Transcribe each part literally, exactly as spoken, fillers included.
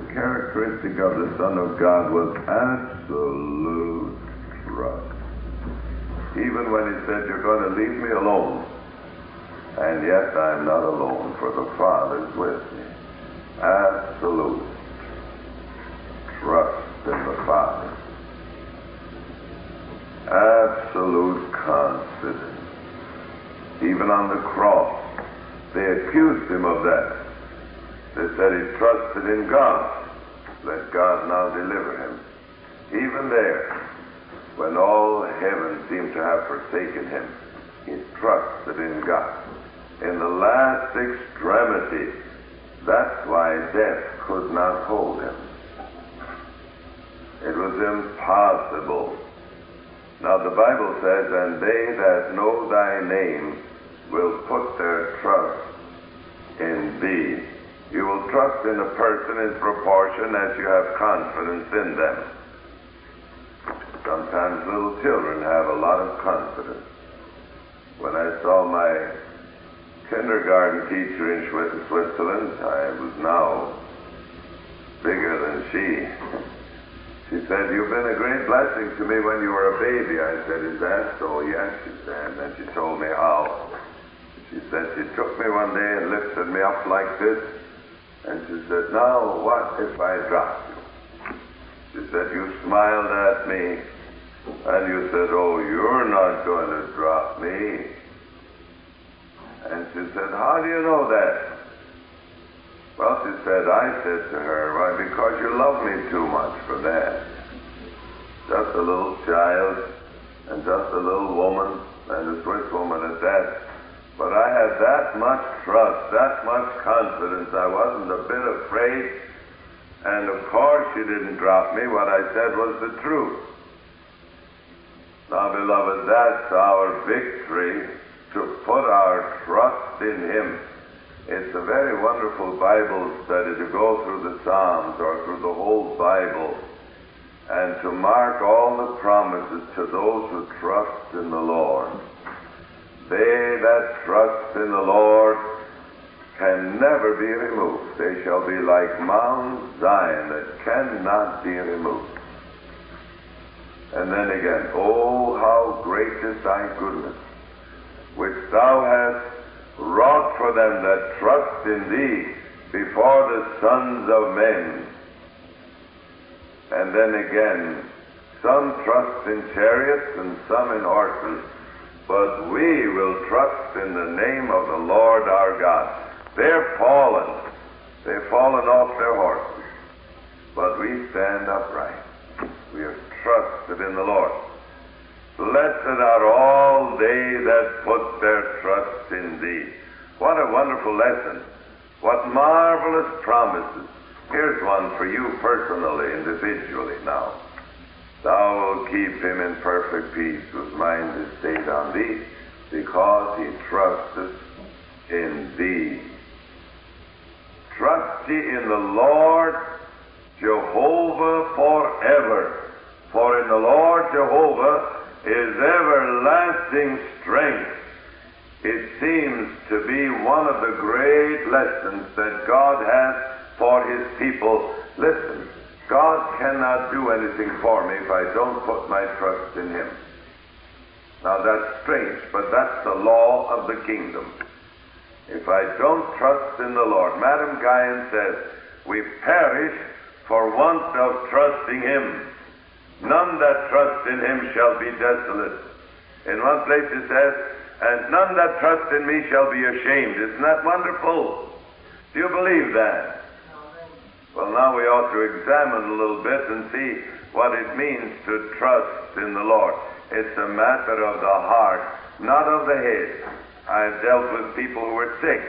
the characteristic of the Son of God was absolute trust. Even when he said, "You're going to leave me alone," and yet I'm not alone, for the Father's with me. Absolute trust in the Father. Absolute confidence. Even on the cross, they accused him of that. They said he trusted in God. Let God now deliver him. Even there, when all heaven seemed to have forsaken him, he trusted in God. In the last extremity, that's why death could not hold him. It was impossible. Now the Bible says, "And they that know thy name will put their trust in thee." You will trust in a person in proportion as you have confidence in them. Sometimes little children have a lot of confidence. When I saw my kindergarten teacher in Switzerland, I was now bigger than she. She said, "You've been a great blessing to me when you were a baby." I said, "Is that so?" "Yes," she said. And then she told me how. She said, she took me one day and lifted me up like this. And she said, "Now what if I drop you?" She said, "You smiled at me and you said, 'Oh, you're not going to drop me.'" And she said, "How do you know that?" Well, she said, I said to her, "Why, because you love me too much for that." Just a little child, and just a little woman, and a Swiss woman at that. But I had that much trust, that much confidence, I wasn't a bit afraid, and of course she didn't drop me. What I said was the truth. Now, beloved, that's our victory, to put our trust in Him. It's a very wonderful Bible study to go through the Psalms or through the whole Bible and to mark all the promises to those who trust in the Lord. They that trust in the Lord can never be removed. They shall be like Mount Zion that cannot be removed. And then again, "Oh, how great is thy goodness, which thou hast wrought for them that trust in thee before the sons of men." And then again, some trust in chariots and some in horses, but we will trust in the name of the Lord our God. They're fallen. They've fallen off their horses, but we stand upright. We have trusted in the Lord. "Blessed are all they that put their trust in thee." What a wonderful lesson. What marvelous promises. Here's one for you personally, individually now. "Thou wilt keep him in perfect peace whose mind is stayed on thee, because he trusteth in thee." Trust ye in the Lord Jehovah forever, for in the Lord Jehovah His everlasting strength. It seems to be one of the great lessons that God has for His people. Listen, God cannot do anything for me if I don't put my trust in Him. Now that's strange, but that's the law of the kingdom. If I don't trust in the Lord, Madame Guyon says, we perish for want of trusting Him. None that trust in Him shall be desolate. In one place it says, "And none that trust in me shall be ashamed." Isn't that wonderful? Do you believe that? Well, now we ought to examine a little bit and see what it means to trust in the Lord. It's a matter of the heart, not of the head. I've dealt with people who were sick,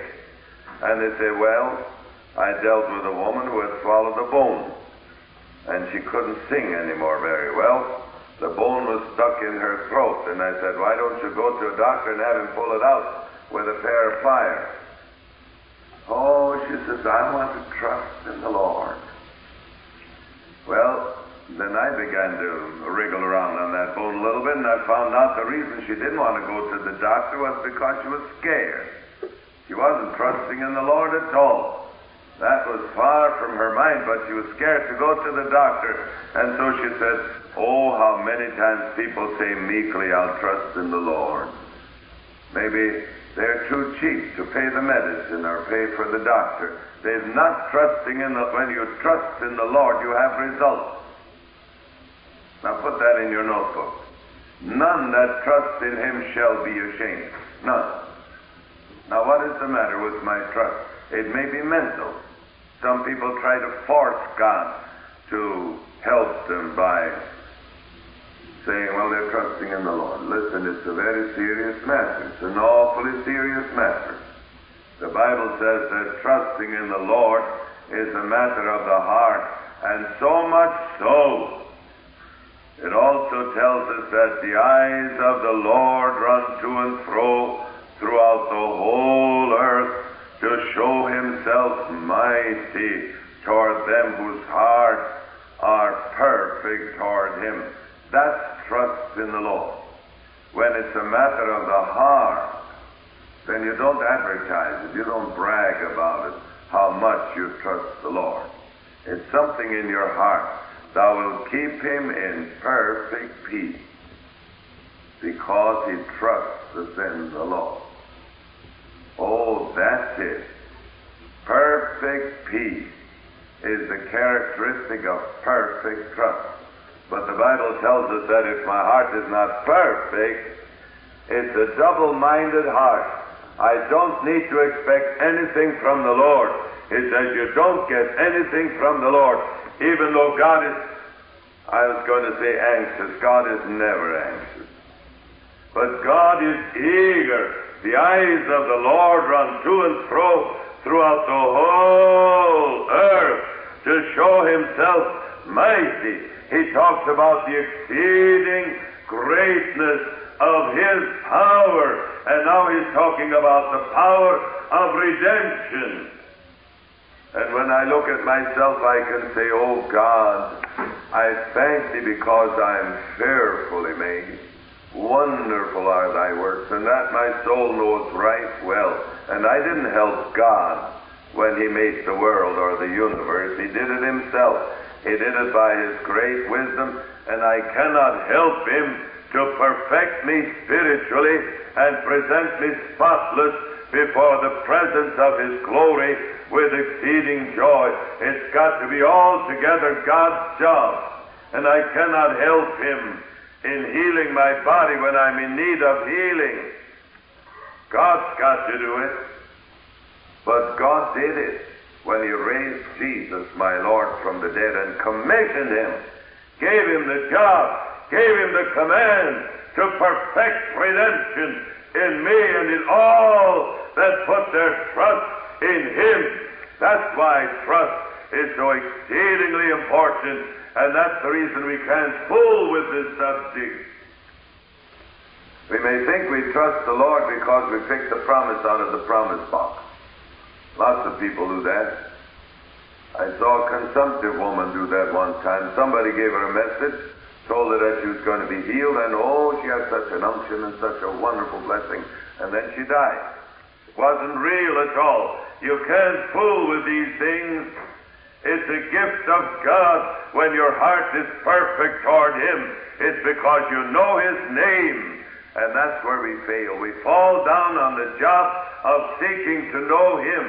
and they say, "Well, I dealt with a woman who had swallowed a bone, and she couldn't sing anymore very well. The bone was stuck in her throat." And I said, "Why don't you go to a doctor and have him pull it out with a pair of pliers?" "Oh," she says, "I want to trust in the Lord." Well, then I began to wriggle around on that bone a little bit, and I found out the reason she didn't want to go to the doctor was because she was scared. She wasn't trusting in the Lord at all. That was far from her mind, but she was scared to go to the doctor. And so she said, oh, how many times people say meekly, I'll trust in the Lord. Maybe they're too cheap to pay the medicine or pay for the doctor. They're not trusting in the... When you trust in the Lord, you have results. Now put that in your notebook. None that trusts in Him shall be ashamed. None. Now what is the matter with my trust? It may be mental. Some people try to force God to help them by saying, well, they're trusting in the Lord. Listen, it's a very serious matter. It's an awfully serious matter. The Bible says that trusting in the Lord is a matter of the heart, and so much so. It also tells us that the eyes of the Lord run to and fro throughout the whole earth to show Himself mighty toward them whose hearts are perfect toward Him. That's trust in the Lord. When it's a matter of the heart, then you don't advertise it, you don't brag about it, how much you trust the Lord. It's something in your heart. Thou wilt keep him in perfect peace, because he trusteth in the Lord. Oh, that's it. Perfect peace is the characteristic of perfect trust. But the Bible tells us that if my heart is not perfect, it's a double-minded heart. I don't need to expect anything from the Lord. It says you don't get anything from the Lord. Even though God is, I was going to say anxious, God is never anxious. But God is eager. The eyes of the Lord run to and fro throughout the whole earth to show Himself mighty. He talks about the exceeding greatness of His power. And now He's talking about the power of redemption. And when I look at myself, I can say, oh God, I thank Thee because I am fearfully made. Wonderful are Thy works, and that my soul knoweth right well. And I didn't help God when He made the world or the universe. He did it Himself. He did it by His great wisdom, and I cannot help Him to perfect me spiritually and present me spotless before the presence of His glory with exceeding joy. It's got to be altogether God's job. And I cannot help Him in healing my body when I'm in need of healing. God's got to do it. But God did it when He raised Jesus, my Lord, from the dead and commissioned Him, gave Him the job, gave Him the command to perfect redemption in me and in all that put their trust in Him. That's why trust is so exceedingly important, and that's the reason we can't fool with this subject. We may think we trust the Lord because we picked the promise out of the promise box. Lots of people do that. I saw a consumptive woman do that one time. Somebody gave her a message, told her that she was going to be healed, and oh, she had such an unction and such a wonderful blessing, and then she died. It wasn't real at all. You can't fool with these things. It's a gift of God. When your heart is perfect toward Him, it's because you know His name. And that's where we fail. We fall down on the job of seeking to know Him.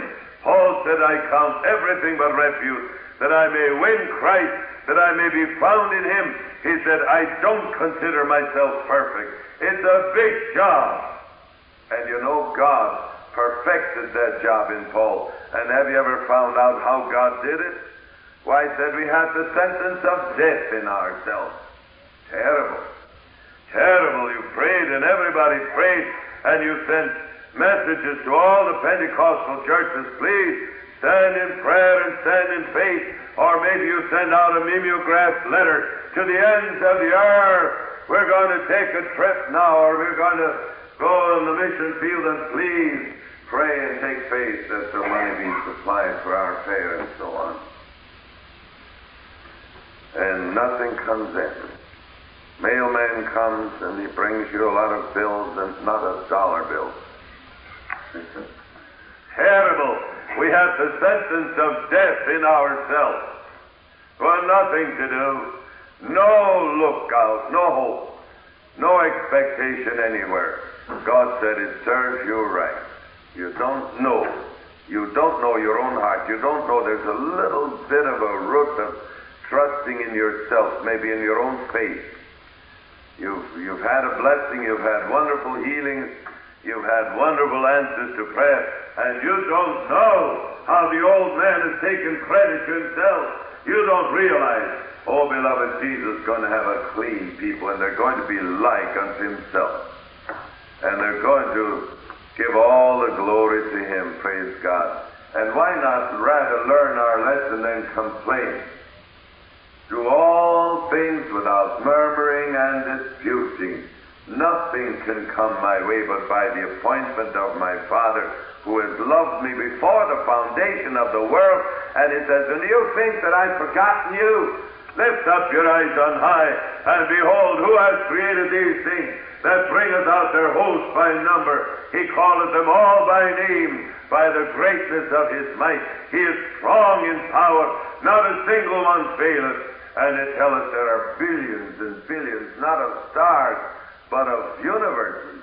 Paul said, I count everything but refuse, that I may win Christ, that I may be found in Him. He said, I don't consider myself perfect. It's a big job. And you know, God perfected that job in Paul. And have you ever found out how God did it? Why, he said, we had the sentence of death in ourselves. Terrible. Terrible. You prayed, and everybody prayed, and you sent messages to all the Pentecostal churches, please stand in prayer and stand in faith. Or maybe you send out a mimeographed letter to the ends of the earth. We're going to take a trip now, or we're going to go on the mission field, and please pray and take faith that the money be supplied for our fare and so on. And nothing comes in. Mailman comes and he brings you a lot of bills and not a dollar bill. Terrible. we have the sentence of death in ourselves. Well, nothing to do, no lookout, no hope, no expectation anywhere. God said it serves you right. You don't know. You don't know your own heart. You don't know there's a little bit of a root of trusting in yourself, maybe in your own faith. You've, you've had a blessing. You've had wonderful healings. You've had wonderful answers to prayer. And you don't know how the old man has taken credit to himself. You don't realize, oh, beloved, Jesus is going to have a clean people, and they're going to be like unto himself. And they're going to give all the glory to him, praise God. And why not rather learn our lesson than complain? Do all things without murmuring and disputing. Nothing can come my way but by the appointment of my Father, who has loved me before the foundation of the world. And he says, and you think that I've forgotten you? Lift up your eyes on high, and behold, who has created these things, that bringeth out their host by number. He calleth them all by name, by the greatness of his might. He is strong in power, not a single one faileth. And it telleth there are billions and billions, not of stars, but of universes.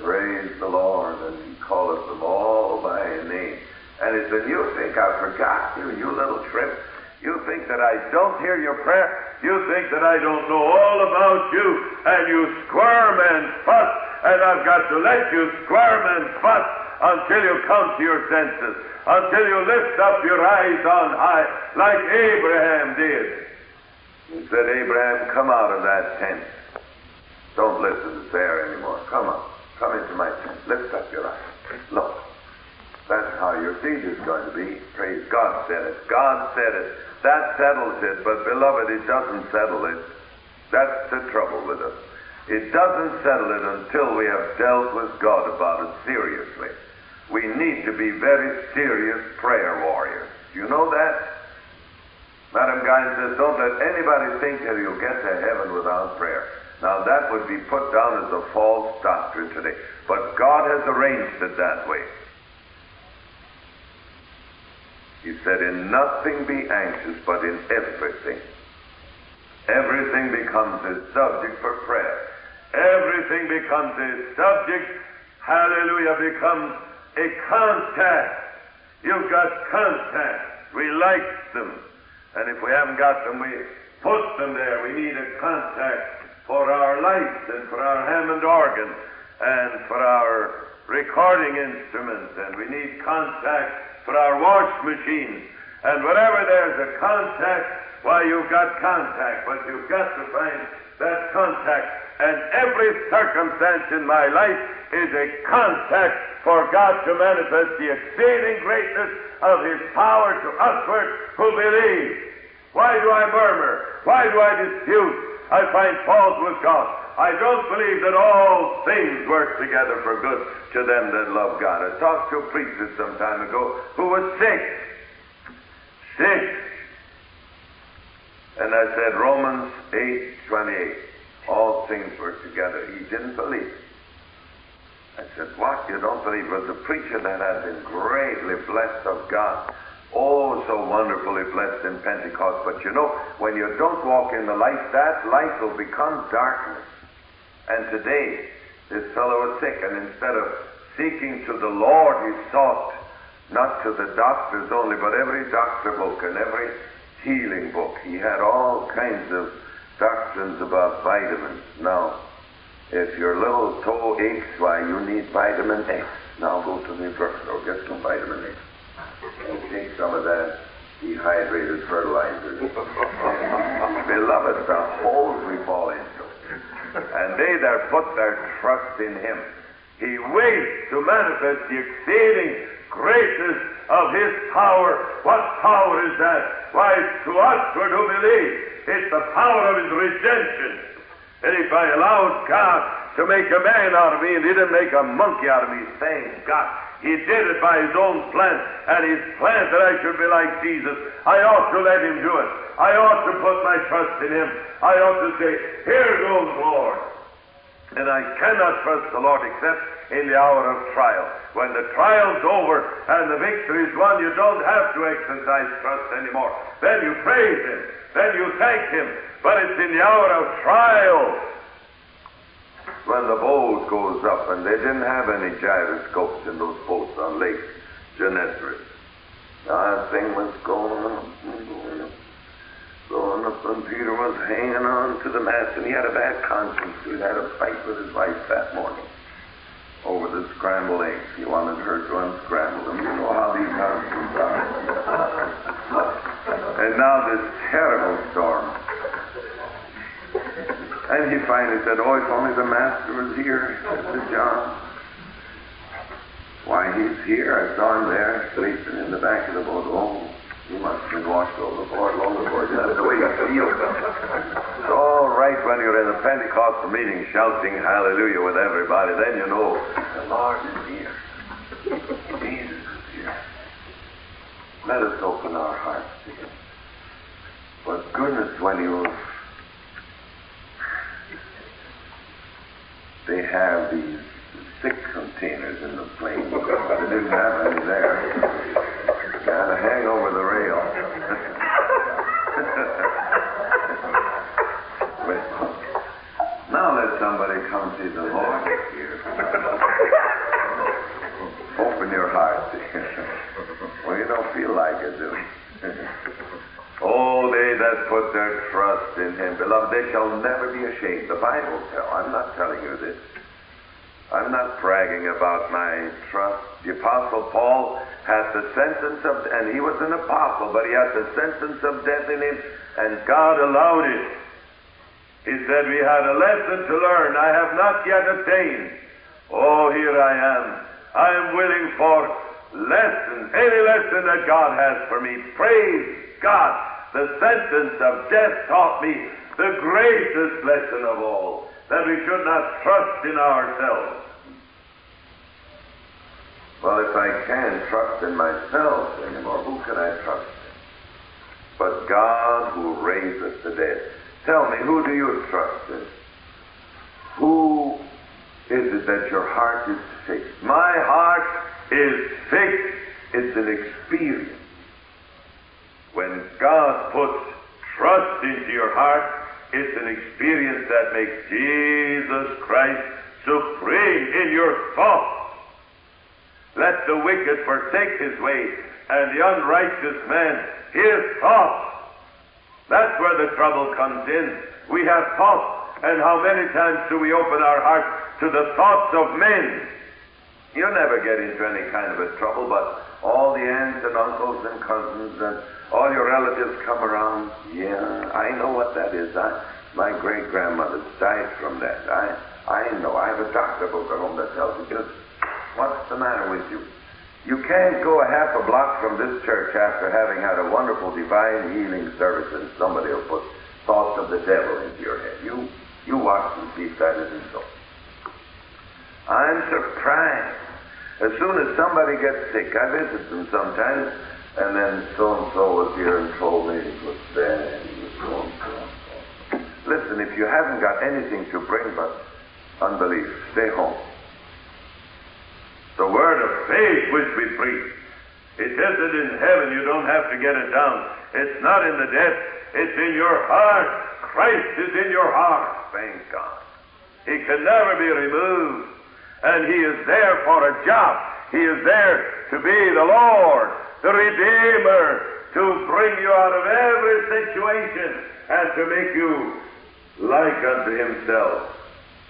Praise the Lord, and he calleth them all by name. And he said, you think I forgot you, you little trip. You think that I don't hear your prayer? You think that I don't know all about you? And you squirm and fuss, and I've got to let you squirm and fuss until you come to your senses, until you lift up your eyes on high, like Abraham did. He said, Abraham, come out of that tent. Don't listen to Sarah anymore. Come on, come into my tent. Lift up your eyes. Look. That's how your seed is going to be. Praise God said it. God said it. That settles it. But, beloved, it doesn't settle it. That's the trouble with us. It doesn't settle it until we have dealt with God about it seriously. We need to be very serious prayer warriors. You know that? Madame Guyon says, don't let anybody think that you'll get to heaven without prayer. Now, that would be put down as a false doctrine today. But God has arranged it that way. He said, in nothing be anxious, but in everything. Everything becomes a subject for prayer. Everything becomes a subject, hallelujah, becomes a contact. You've got contacts. We like them. And if we haven't got them, we put them there. We need a contact for our lights and for our Hammond organ and for our recording instruments. And we need contacts for our wash machines, and wherever there's a contact, why, you've got contact, but you've got to find that contact. And every circumstance in my life is a contact for God to manifest the exceeding greatness of his power to usward who believe. Why do I murmur? Why do I dispute? I find fault with God. I don't believe that all things work together for good to them that love God. I talked to a preacher some time ago who was sick. Sick. And I said, Romans eight twenty-eight, all things work together. He didn't believe. I said, what? You don't believe? It was a preacher that had been greatly blessed of God. Oh, so wonderfully blessed in Pentecost. But you know, when you don't walk in the light, that light will become darkness. And today, this fellow was sick, and instead of seeking to the Lord, he sought not to the doctors only, but every doctor book and every healing book. He had all kinds of doctrines about vitamins. Now, if your little toe aches, why, you need vitamin X. Now go to the drugstore, get some vitamin X. And take some of that dehydrated fertilizer. Beloved, the holes we fall into. And they that put their trust in him, he waits to manifest the exceeding greatness of his power. What power is that? Why, it's to usward who believe. It's the power of his redemption. And if I allowed God to make a man out of me, and he didn't make a monkey out of me, thank God. He did it by his own plan, and his plan that I should be like Jesus. I ought to let him do it. I ought to put my trust in him. I ought to say, here goes, Lord. And I cannot trust the Lord except in the hour of trial. When the trial's over and the victory's won, you don't have to exercise trust anymore. Then you praise Him. Then you thank Him. But it's in the hour of trial when the boat goes up, and they didn't have any gyroscopes in those boats on Lake Geneva. That thing was going up and going up. Going up, and Peter was hanging on to the mast, and he had a bad conscience. He had a fight with his wife that morning over the scrambled eggs. He wanted her to unscramble them. You know how these houses are. And now this terrible storm. And he finally said, "Oh, if only the Master was here," said to John. "Why, he's here. I saw him there, sleeping in the back of the boat." "Oh, you must have been washed overboard long before. That's the way you feel." It's all right when you're in a Pentecostal meeting shouting hallelujah with everybody. Then you know the Lord is here. Jesus is here. Let us open our hearts to Him. But goodness, when you they have these sick containers in the plane. They didn't have any there. Got to hang over the rail. Now let somebody come see the Lord here. Open your heart. Well, you don't feel like it, do you? Oh, they that put their trust in Him. Beloved, they shall never be ashamed. The Bible tells. I'm not telling you this. I'm not bragging about my trust. The Apostle Paul had the sentence of, and he was an apostle, but he had the sentence of death in him, and God allowed it. He said, "We had a lesson to learn. I have not yet attained. Oh, here I am. I am willing for lesson, any lesson that God has for me." Praise God, the sentence of death taught me the greatest lesson of all, that we should not trust in ourselves. Well, if I can't trust in myself anymore, who can I trust in? But God who raiseth the dead. Tell me, who do you trust in? Who is it that your heart is fixed? My heart is fixed. It's an experience. When God puts trust into your heart, it's an experience that makes Jesus Christ supreme in your thoughts. Let the wicked forsake his way, and the unrighteous man his thoughts. That's where the trouble comes in. We have thoughts, and how many times do we open our hearts to the thoughts of men? You never get into any kind of a trouble, but all the aunts and uncles and cousins and all your relatives come around. Yeah, I know what that is. I, my great-grandmother died from that. I I know. I have a doctor book at home that tells me just what's the matter with you. You can't go a half a block from this church after having had a wonderful divine healing service and somebody will put thoughts of the devil into your head. You, you watch and see if that isn't so. I'm surprised. As soon as somebody gets sick, I visit them sometimes, and then so-and-so was here and told me it was bad, it was so-and-so. Listen, if you haven't got anything to bring but unbelief, stay home. The word of faith which we preach, it isn't in heaven, you don't have to get it down. It's not in the death, it's in your heart. Christ is in your heart, thank God. He can never be removed. And He is there for a job. He is there to be the Lord, the Redeemer, to bring you out of every situation and to make you like unto Himself.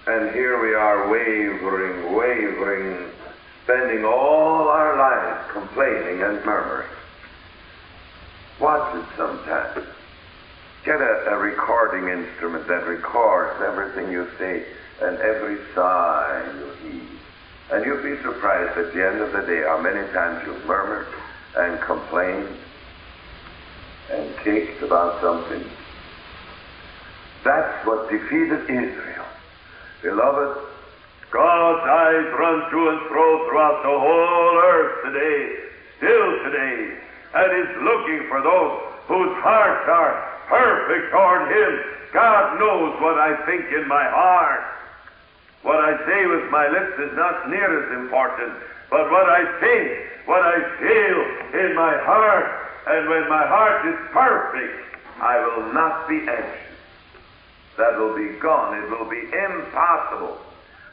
And here we are wavering, wavering, spending all our lives complaining and murmuring. Watch it sometimes. Get a, a recording instrument that records everything you say and every sigh you heed. And you'll be surprised at the end of the day how many times you've murmured and complained and caked about something. That's what defeated Israel. Beloved, God's eyes run to and fro throughout the whole earth today, still today, and is looking for those whose hearts are perfect toward Him. God knows what I think in my heart. What I say with my lips is not near as important, but what I think, what I feel in my heart, and when my heart is perfect, I will not be anxious. That will be gone. It will be impossible.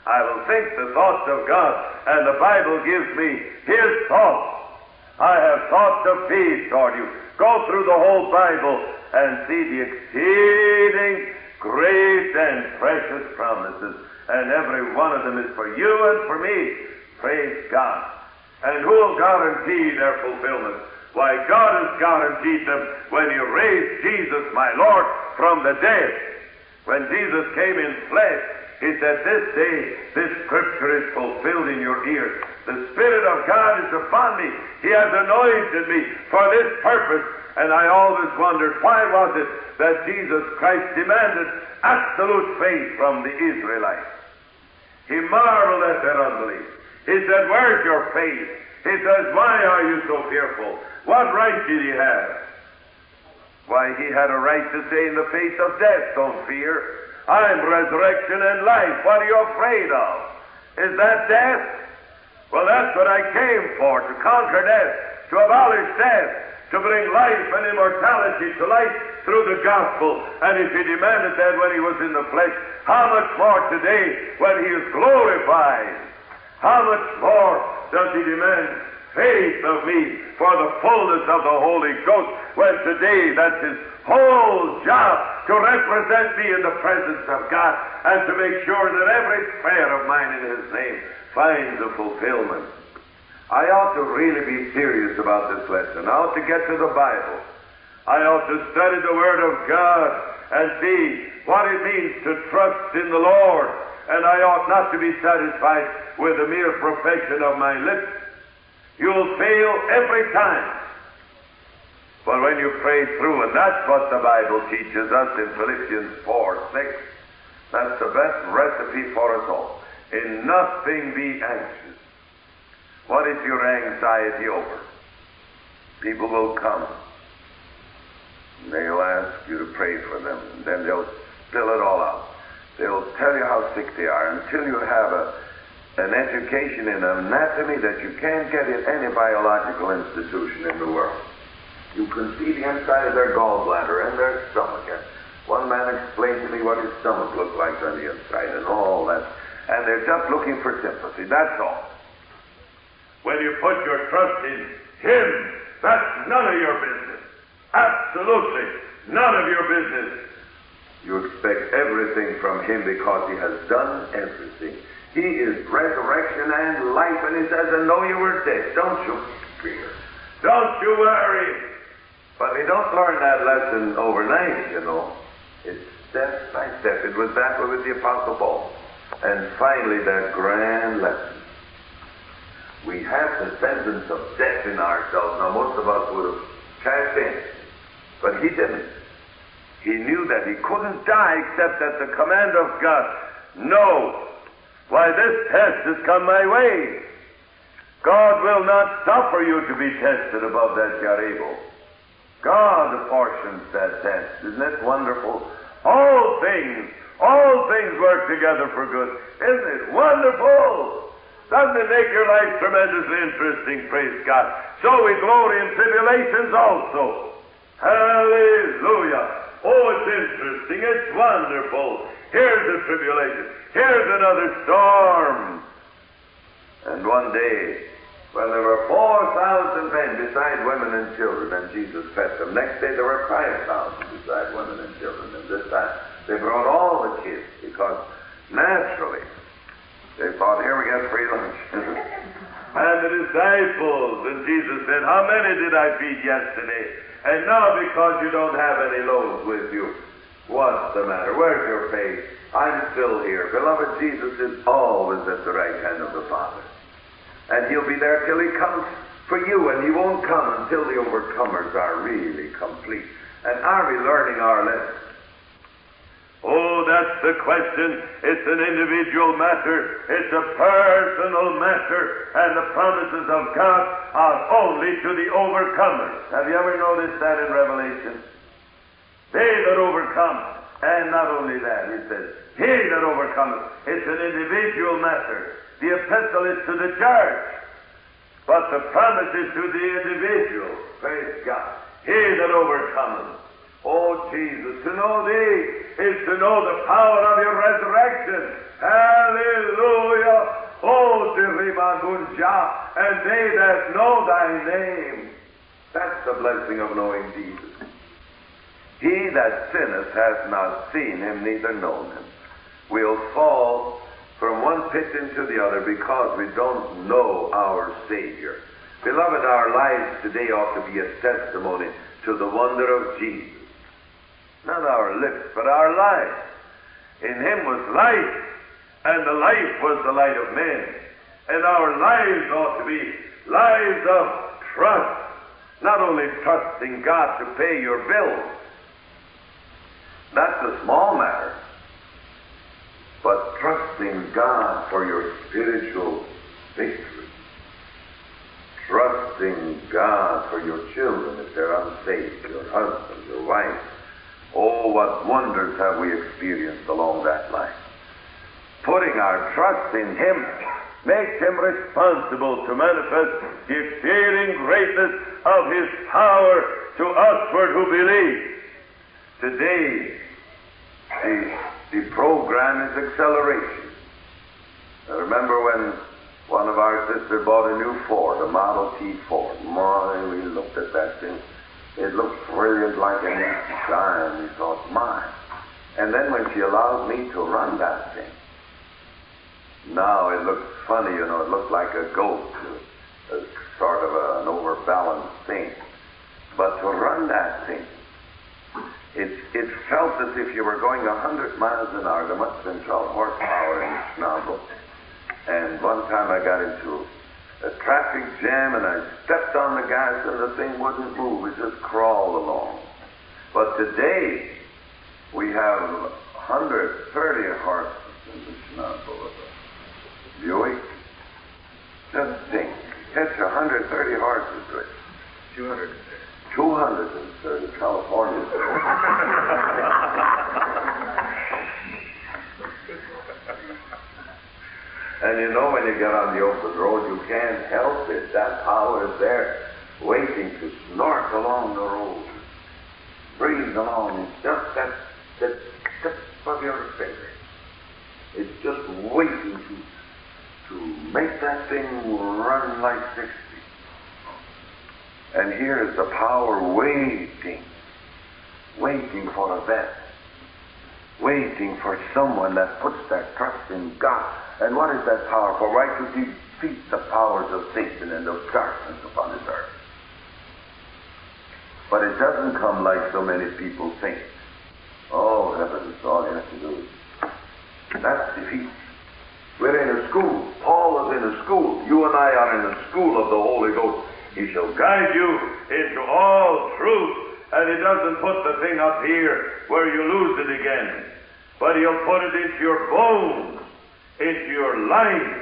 I will think the thoughts of God, and the Bible gives me His thoughts. I have thoughts of peace toward you. Go through the whole Bible and see the exceeding great and precious promises, and every one of them is for you and for me. Praise God. And who will guarantee their fulfillment? Why, God has guaranteed them when He raised Jesus, my Lord, from the dead. When Jesus came in flesh, He said, "This day, this Scripture is fulfilled in your ears. The Spirit of God is upon me. He has anointed me for this purpose." And I always wondered, why was it that Jesus Christ demanded absolute faith from the Israelites? He marveled at their unbelief. He said, "Where's your faith?" He says, "Why are you so fearful? What right did He have?" Why, He had a right to say in the face of death, "Don't fear. I am resurrection and life. What are you afraid of? Is that death? Well, that's what I came for, to conquer death, to abolish death, to bring life and immortality to light through the gospel." And if He demanded that when He was in the flesh, how much more today when He is glorified? How much more does He demand faith of me for the fullness of the Holy Ghost, when today that's His whole job, to represent me in the presence of God and to make sure that every prayer of mine in His name finds a fulfillment? I ought to really be serious about this lesson. I ought to get to the Bible. I ought to study the Word of God and see what it means to trust in the Lord. And I ought not to be satisfied with the mere profession of my lips. You'll fail every time. But when you pray through, and that's what the Bible teaches us in Philippians four six, that's the best recipe for us all. In nothing be anxious. What is your anxiety over? People will come, and they'll ask you to pray for them, and then they'll spill it all out. They'll tell you how sick they are until you have a an education in anatomy that you can't get in any biological institution in the world. You can see the inside of their gallbladder and their stomach. And one man explained to me what his stomach looked like on the inside and all that. And they're just looking for sympathy, that's all. When you put your trust in Him, that's none of your business. Absolutely none of your business. You expect everything from Him because He has done everything. He is resurrection and life, and He says, "And though you were dead, don't you fear. Don't you worry." But we don't learn that lesson overnight, you know. It's step by step. It was that way with the Apostle Paul. And finally, that grand lesson. We have the sentence of death in ourselves. Now, most of us would have cast in, but he didn't. He knew that he couldn't die except at the command of God. No. Why, this test has come my way. God will not suffer you to be tested above that you are able. God apportions that test. Isn't it wonderful? All things, all things work together for good. Isn't it wonderful? Doesn't it make your life tremendously interesting? Praise God. So we glory in tribulations also. Hallelujah. Oh, it's interesting. It's wonderful. Here's a tribulation. Here's another storm. And one day, when there were four thousand men beside women and children, and Jesus fed them. Next day there were five thousand beside women and children. And this time they brought all the kids, because naturally they thought, "Here we got free lunch." And the disciples, and Jesus said, "How many did I feed yesterday? And now because you don't have any loaves with you, what's the matter? Where's your faith? I'm still here." Beloved, Jesus is always at the right hand of the Father. And He'll be there till He comes for you, and He won't come until the overcomers are really complete. And are we learning our lesson? Oh, that's the question. It's an individual matter. It's a personal matter. And the promises of God are only to the overcomers. Have you ever noticed that in Revelation? They that overcome, And not only that, it says, he that overcometh. It's an individual matter. The epistle is to the church, but the promise is to the individual. Praise God. He that overcometh. Oh, Jesus, to know Thee is to know the power of Your resurrection. Hallelujah. Oh, Tirimanunja, and they that know Thy name. That's the blessing of knowing Jesus. He that sinneth hath not seen Him, neither known Him. We'll fall from one pit into the other because we don't know our Savior. Beloved, our lives today ought to be a testimony to the wonder of Jesus. Not our lips, but our lives. In Him was life, and the life was the light of men. And our lives ought to be lives of trust. Not only trusting God to pay your bills. That's a small matter. But trusting God for your spiritual victory. Trusting God for your children if they're unsaved, your husband, your wife. Oh, what wonders have we experienced along that line. Putting our trust in Him makes Him responsible to manifest the exceeding greatness of His power to usward who believe. Today, the, the program is acceleration. I remember when one of our sisters bought a new Ford, a Model T Ford. My, we looked at that thing. It looked brilliant like an empty sky, and we thought, my. And then when she allowed me to run that thing, now it looks funny, you know, it looked like a goat, a, a sort of a, an overbalanced thing. But to run that thing, it, it felt as if you were going a hundred miles an hour. There must have been twelve horsepower in the schnozzle. And one time I got into a traffic jam and I stepped on the gas and the thing wouldn't move, it just crawled along. But today, we have one hundred thirty horses in the schnozzle. Buick, just think, catch one hundred thirty horses to it. two hundred thirty. two hundred thirty, California. And you know when you get on the open road, you can't help it. That power is there, waiting to snort along the road, breathe along, just that, that tip of your finger. It's just waiting to to make that thing run like sixty. And here is the power waiting, waiting for a bet, waiting for someone that puts their trust in God. And what is that power for? Right to defeat the powers of Satan and of darkness upon this earth. But it doesn't come like so many people think. Oh, heaven, it's all you have to do. That's defeat. We're in a school. Paul is in a school. You and I are in a school of the Holy Ghost. He shall guide you into all truth. And He doesn't put the thing up here where you lose it again. But He'll put it into your bones, into your life,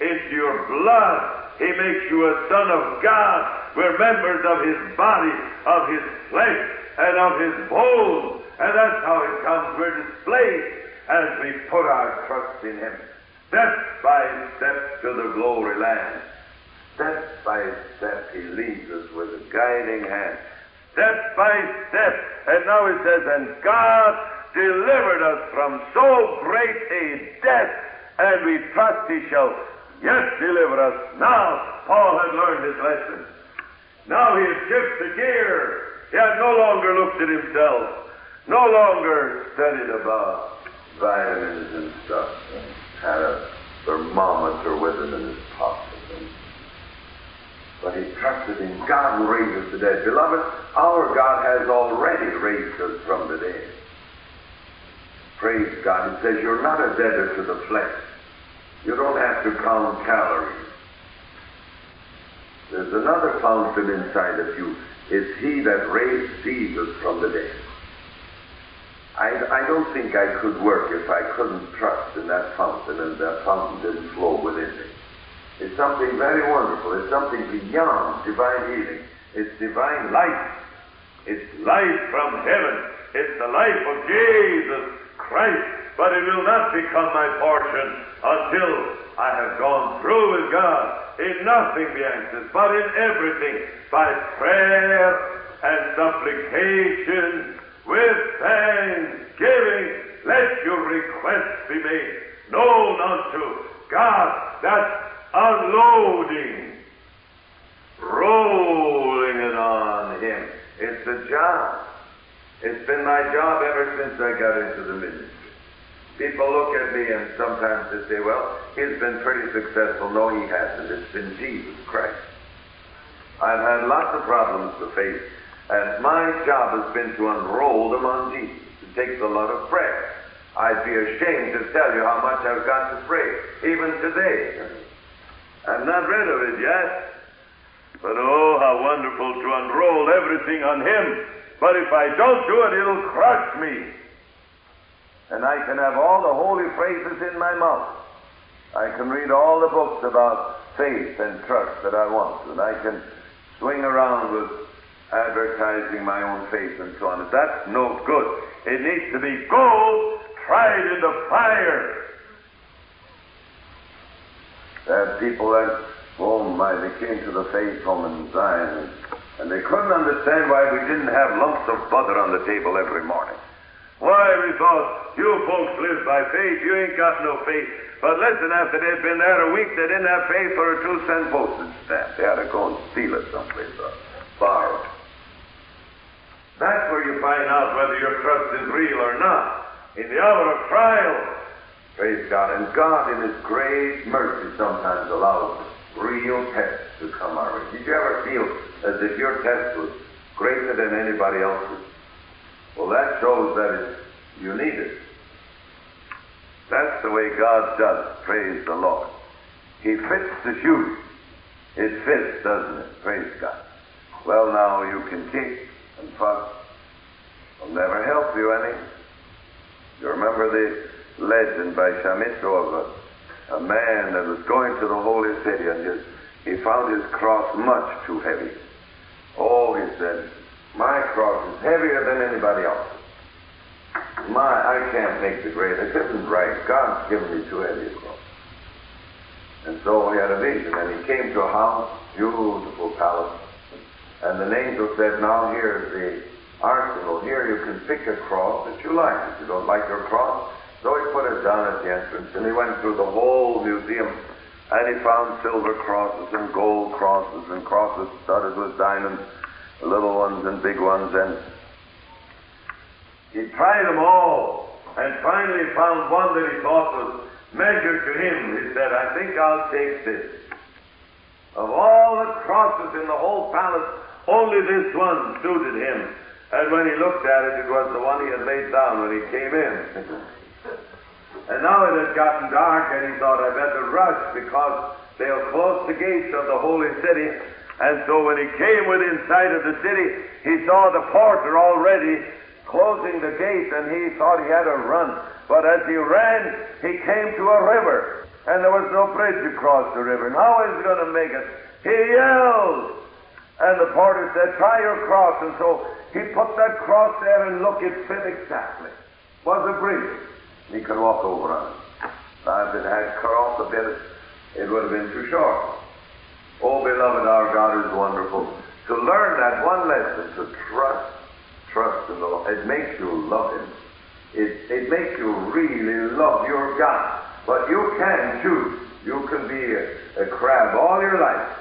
into your blood. He makes you a son of God. We're members of His body, of His flesh, and of His bones. And that's how it comes. We're displayed as we put our trust in Him. Step by step to the glory land. Step by step He leads us with a guiding hand. Step by step. And now it says, and God delivered us from so great a death, and we trust He shall yet deliver us. Now Paul had learned his lesson. Now he had shifted gear. He had no longer looked at himself, no longer studied about vitamins and stuff, and had a thermometer with him in his pocket. But he trusted in God and raised us to death. Beloved, our God has already raised us from the dead. Praise God. He says you're not a debtor to the flesh. You don't have to count calories. There's another fountain inside of you. It's He that raised Jesus from the dead. I, I don't think I could work if I couldn't trust in that fountain and that fountain didn't flow within me. It's something very wonderful. It's something beyond divine healing. It's divine life. It's life from heaven. It's the life of Jesus Christ, but it will not become my portion until I have gone through with God. In nothing be anxious, but in everything, by prayer and supplication, with thanksgiving, let your requests be made known unto God. That's unloading, rolling it on Him. It's a job. It's been my job ever since I got into the ministry. People look at me and sometimes they say, well, he's been pretty successful. No, he hasn't. It's been Jesus Christ. I've had lots of problems to face, and my job has been to unroll them on Jesus. It takes a lot of prayer. I'd be ashamed to tell you how much I've got to pray, even today. I'm not rid of it yet. But oh, how wonderful to unroll everything on Him. But if I don't do it, it'll crush me. And I can have all the holy phrases in my mouth. I can read all the books about faith and trust that I want. And I can swing around with advertising my own faith and so on. That's no good. It needs to be gold tried in the fire. There are people that, oh my, they came to the faith home in Zion, and they couldn't understand why we didn't have lumps of butter on the table every morning. Why, we thought, you folks live by faith, you ain't got no faith. But listen, after they'd been there a week, they didn't have faith for a two-cent postage stamp. They had to go and steal it someplace or borrow it. That's where you find out whether your trust is real or not. In the hour of trial. Praise God. And God, in His great mercy, sometimes allows real tests to come our way. Did you ever feel as if your test was greater than anybody else's? Well, that shows that it's, you need it. That's the way God does. Praise the Lord. He fits the shoe. It fits, doesn't it? Praise God. Well, now you can kick and fuss. It'll never help you any. You remember this legend by Shamitrova, a man that was going to the holy city, and his, he found his cross much too heavy. Oh, he said, my cross is heavier than anybody else's. My, I can't make the grade. It isn't right. God's given me too heavy a cross. And so he had a vision, and he came to a house, beautiful palace, and an angel said, now here's the arsenal. Here you can pick a cross that you like. If you don't like your cross, so he put it down at the entrance, and he went through the whole museum, and he found silver crosses and gold crosses and crosses studded with diamonds, little ones and big ones, and he tried them all, and finally found one that he thought was measured to him. He said, I think I'll take this. Of all the crosses in the whole palace, only this one suited him, and when he looked at it, it was the one he had laid down when he came in. And now it had gotten dark, and he thought, I better rush, because they'll close the gates of the holy city. And so when he came within sight of the city, he saw the porter already closing the gate, and he thought he had to run. But as he ran, he came to a river, and there was no bridge across the river. And how is he going to make it? He yelled. And the porter said, try your cross. And so he put that cross there, and look, it fit exactly. It was a bridge. He could walk over on it. Now, if it had cut off a bit, it would have been too short. Oh, beloved, our God is wonderful. To learn that one lesson, to trust, trust in the Lord, it makes you love Him. It, it makes you really love your God. But you can choose. You can be a, a crab all your life.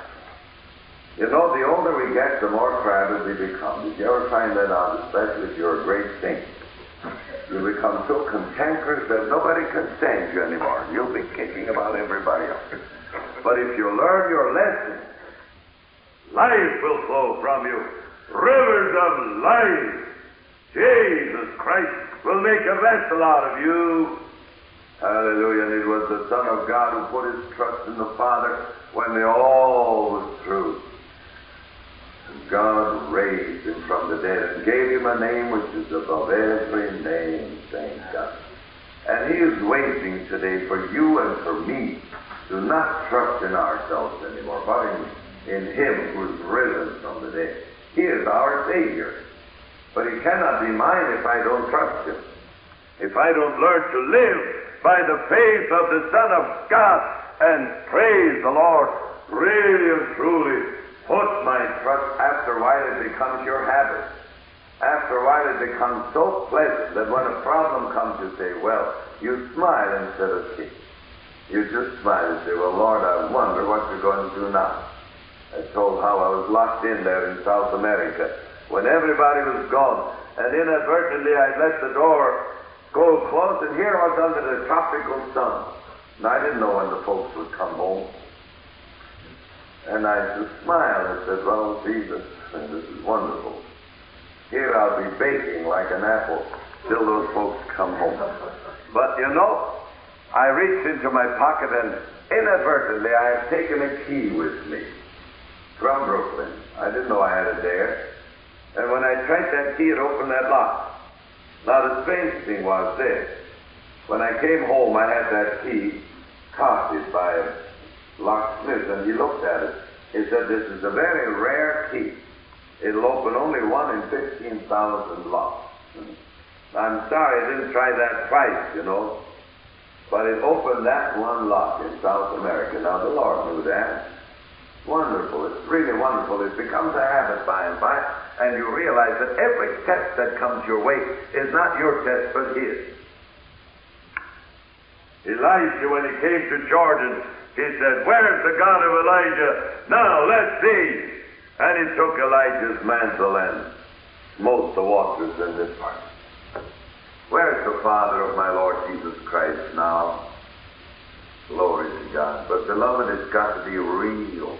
You know, the older we get, the more crabby we become. Did you ever find that out, especially if you're a great saint? You become so cantankerous that nobody can stand you anymore. You'll be kicking about everybody else. But if you learn your lesson, life will flow from you. Rivers of life. Jesus Christ will make a vessel out of you. Hallelujah. And it was the Son of God who put His trust in the Father when they all was through. God raised Him from the dead and gave Him a name which is above every name, thank God. And He is waiting today for you and for me to not trust in ourselves anymore, but in, in Him who is risen from the dead. He is our Savior. But He cannot be mine if I don't trust Him. If I don't learn to live by the faith of the Son of God and praise the Lord, really and truly put my trust, after a while it becomes your habit. After a while it becomes so pleasant that when a problem comes you say, well, you smile instead of cheat. You just smile and say, well, Lord, I wonder what you're going to do now. I told how I was locked in there in South America when everybody was gone, and inadvertently I let the door go close, and here I was under the tropical sun. And I didn't know when the folks would come home. And I just smiled and said, well, Jesus, this is wonderful. Here I'll be baking like an apple till those folks come home. But you know, I reached into my pocket and inadvertently I had taken a key with me from Brooklyn. I didn't know I had it there. And when I tried that key, it opened that lock. Now the strange thing was this. When I came home, I had that key copied by a locksmith, and he looked at it. He said, this is a very rare key. It'll open only one in fifteen thousand locks. I'm sorry I didn't try that twice, you know. But it opened that one lock in South America. Now the Lord knew that. Wonderful. It's really wonderful. It becomes a habit by and by, and you realize that every test that comes your way is not your test but His. Elijah, when he came to Jordan, he said, where's the God of Elijah? Now, let's see. And he took Elijah's mantle and smote the waters in this part. Where's the Father of my Lord Jesus Christ now? Glory to God. But beloved, it's got to be real.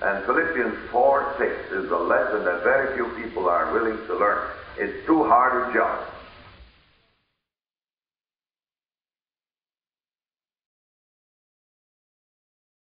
And Philippians four six is a lesson that very few people are willing to learn. It's too hard a job.